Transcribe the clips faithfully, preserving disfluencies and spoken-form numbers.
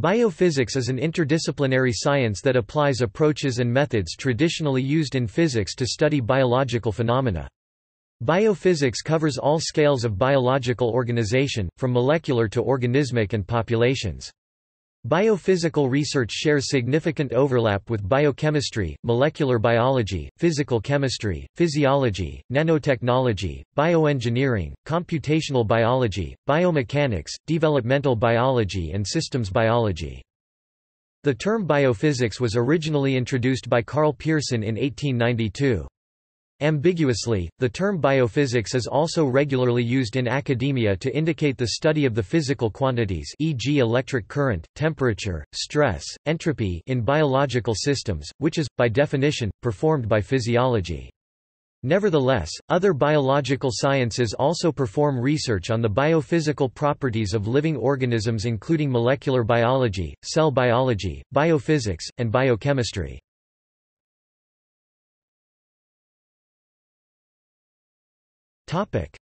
Biophysics is an interdisciplinary science that applies approaches and methods traditionally used in physics to study biological phenomena. Biophysics covers all scales of biological organization, from molecular to organismic and populations. Biophysical research shares significant overlap with biochemistry, molecular biology, physical chemistry, physiology, nanotechnology, bioengineering, computational biology, biomechanics, developmental biology and systems biology. The term biophysics was originally introduced by Karl Pearson in eighteen ninety-two. Ambiguously, the term biophysics is also regularly used in academia to indicate the study of the physical quantities, for example electric current, temperature, stress, entropy in biological systems, which is, by definition, performed by physiology. Nevertheless, other biological sciences also perform research on the biophysical properties of living organisms including molecular biology, cell biology, biophysics, and biochemistry.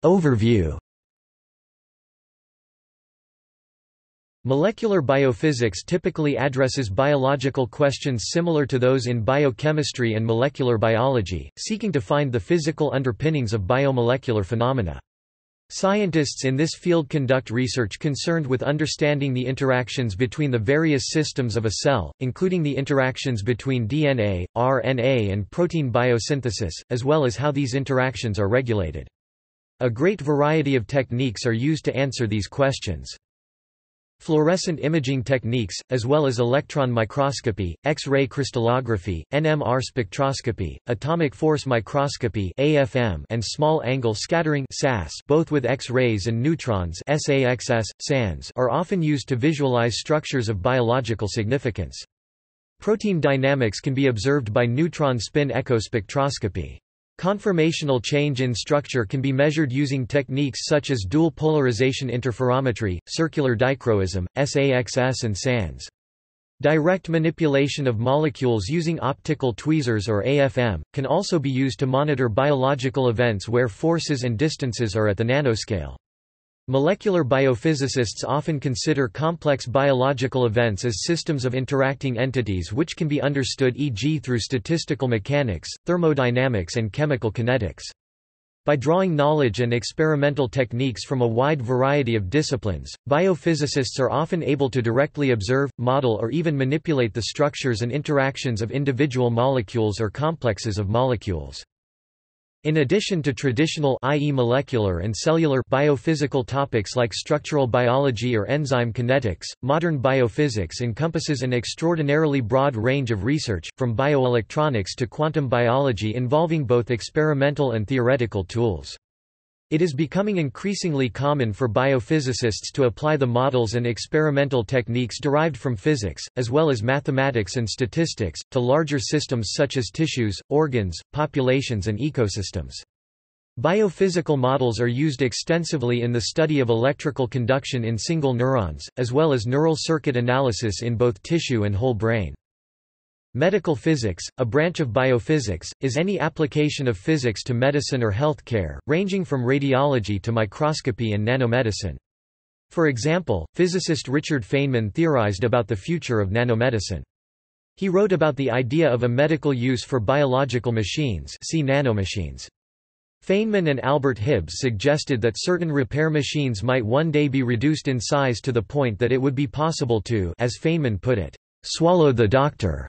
Overview. Molecular biophysics typically addresses biological questions similar to those in biochemistry and molecular biology, seeking to find the physical underpinnings of biomolecular phenomena. Scientists in this field conduct research concerned with understanding the interactions between the various systems of a cell, including the interactions between D N A, R N A and protein biosynthesis, as well as how these interactions are regulated. A great variety of techniques are used to answer these questions. Fluorescent imaging techniques, as well as electron microscopy, X-ray crystallography, N M R spectroscopy, atomic force microscopy (A F M), and small-angle scattering (S A S), both with X-rays and neutrons (S A X S, S A Ns), are often used to visualize structures of biological significance. Protein dynamics can be observed by neutron spin echo spectroscopy. Conformational change in structure can be measured using techniques such as dual polarization interferometry, circular dichroism, S A X S and S A Ns. Direct manipulation of molecules using optical tweezers or A F M, can also be used to monitor biological events where forces and distances are at the nanoscale. Molecular biophysicists often consider complex biological events as systems of interacting entities which can be understood for example through statistical mechanics, thermodynamics and chemical kinetics. By drawing knowledge and experimental techniques from a wide variety of disciplines, biophysicists are often able to directly observe, model or even manipulate the structures and interactions of individual molecules or complexes of molecules. In addition to traditional that is molecular and cellular biophysical topics like structural biology or enzyme kinetics, modern biophysics encompasses an extraordinarily broad range of research, from bioelectronics to quantum biology involving both experimental and theoretical tools. It is becoming increasingly common for biophysicists to apply the models and experimental techniques derived from physics, as well as mathematics and statistics, to larger systems such as tissues, organs, populations and ecosystems. Biophysical models are used extensively in the study of electrical conduction in single neurons, as well as neural circuit analysis in both tissue and whole brain. Medical physics, a branch of biophysics, is any application of physics to medicine or healthcare, ranging from radiology to microscopy and nanomedicine. For example, physicist Richard Feynman theorized about the future of nanomedicine. He wrote about the idea of a medical use for biological machines, see nanomachines. Feynman and Albert Hibbs suggested that certain repair machines might one day be reduced in size to the point that it would be possible to, as Feynman put it, swallow the doctor.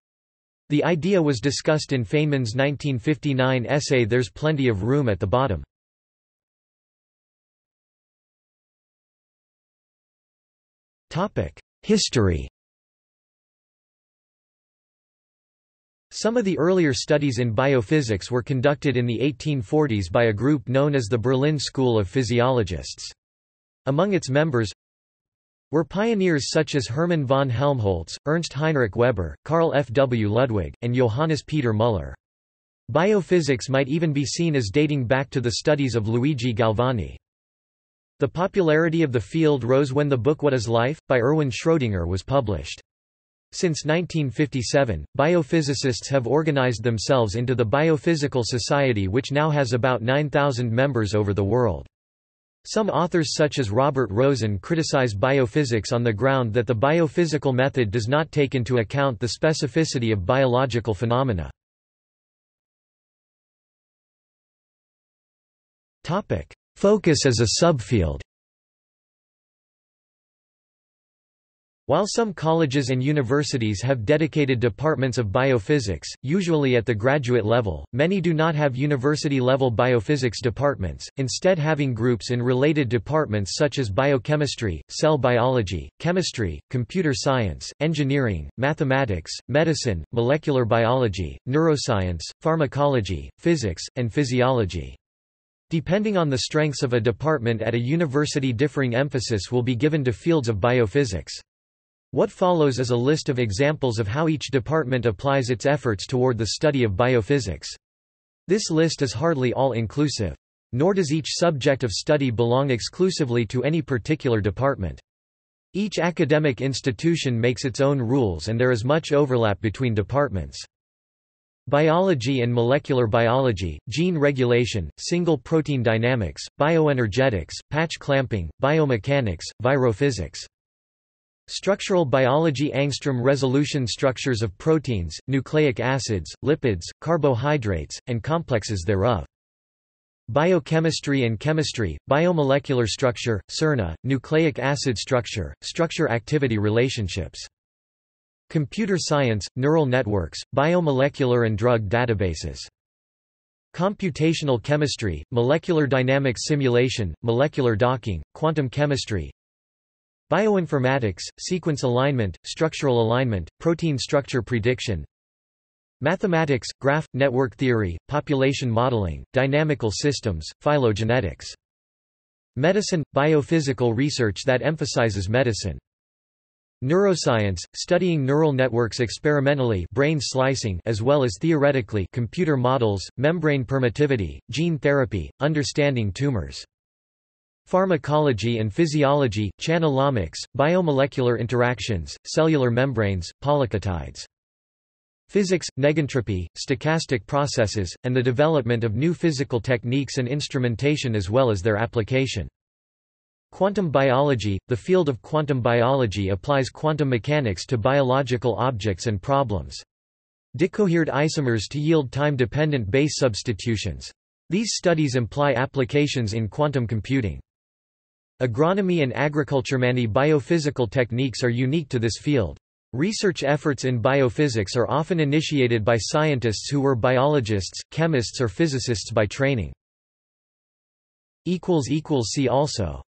The idea was discussed in Feynman's nineteen fifty-nine essay There's Plenty of Room at the Bottom. History. Some of the earlier studies in biophysics were conducted in the eighteen forties by a group known as the Berlin School of Physiologists. Among its members were pioneers such as Hermann von Helmholtz, Ernst Heinrich Weber, Carl F W Ludwig, and Johannes Peter Müller. Biophysics might even be seen as dating back to the studies of Luigi Galvani. The popularity of the field rose when the book What is Life? By Erwin Schrödinger was published. Since nineteen fifty-seven, biophysicists have organized themselves into the Biophysical Society, which now has about nine thousand members over the world. Some authors such as Robert Rosen criticize biophysics on the ground that the biophysical method does not take into account the specificity of biological phenomena. Focus as a subfield. While some colleges and universities have dedicated departments of biophysics, usually at the graduate level, many do not have university-level biophysics departments, instead having groups in related departments such as biochemistry, cell biology, chemistry, computer science, engineering, mathematics, medicine, molecular biology, neuroscience, pharmacology, physics, and physiology. Depending on the strengths of a department at a university, differing emphasis will be given to fields of biophysics. What follows is a list of examples of how each department applies its efforts toward the study of biophysics. This list is hardly all-inclusive. Nor does each subject of study belong exclusively to any particular department. Each academic institution makes its own rules, and there is much overlap between departments. Biology and molecular biology, gene regulation, single protein dynamics, bioenergetics, patch clamping, biomechanics, virophysics. Structural biology, angstrom resolution structures of proteins, nucleic acids, lipids, carbohydrates, and complexes thereof. Biochemistry and chemistry, biomolecular structure, C E R N A, nucleic acid structure, structure-activity relationships. Computer science, neural networks, biomolecular and drug databases. Computational chemistry, molecular dynamics simulation, molecular docking, quantum chemistry. Bioinformatics, sequence alignment, structural alignment, protein structure prediction. Mathematics, graph, network theory, population modeling, dynamical systems, phylogenetics. Medicine, biophysical research that emphasizes medicine. Neuroscience, studying neural networks experimentally, brain slicing, as well as theoretically, computer models, membrane permittivity, gene therapy, understanding tumors. Pharmacology and physiology, channelomix, biomolecular interactions, cellular membranes, polyketides. Physics, negentropy, stochastic processes, and the development of new physical techniques and instrumentation as well as their application. Quantum biology, the field of quantum biology applies quantum mechanics to biological objects and problems. Decohered isomers to yield time-dependent base substitutions. These studies imply applications in quantum computing. Agronomy and agriculture. Many biophysical techniques are unique to this field. Research efforts in biophysics are often initiated by scientists who were biologists, chemists or physicists by training. See also